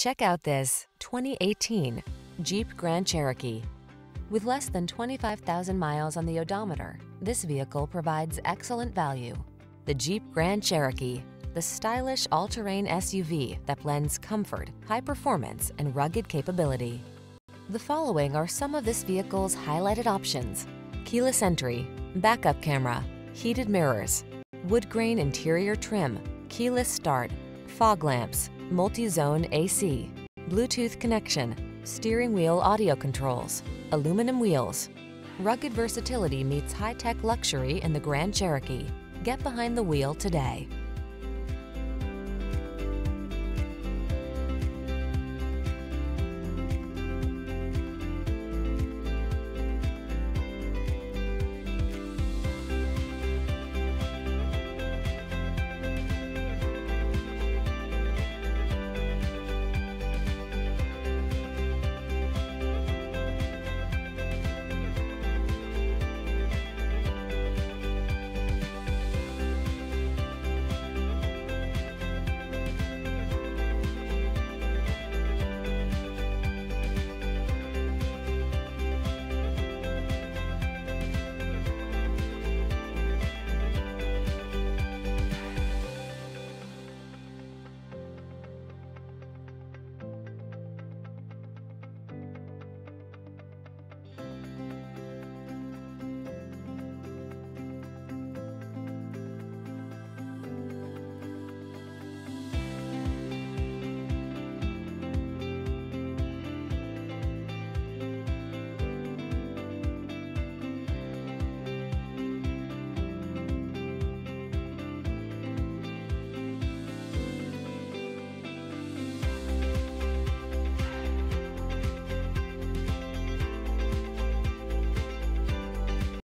Check out this 2018 Jeep Grand Cherokee. With less than 25,000 miles on the odometer, this vehicle provides excellent value. The Jeep Grand Cherokee, the stylish all-terrain SUV that blends comfort, high performance, and rugged capability. The following are some of this vehicle's highlighted options: keyless entry, backup camera, heated mirrors, wood grain interior trim, keyless start, fog lamps, multi-zone AC, Bluetooth connection, steering wheel audio controls, aluminum wheels. Rugged versatility meets high-tech luxury in the Grand Cherokee. Get behind the wheel today.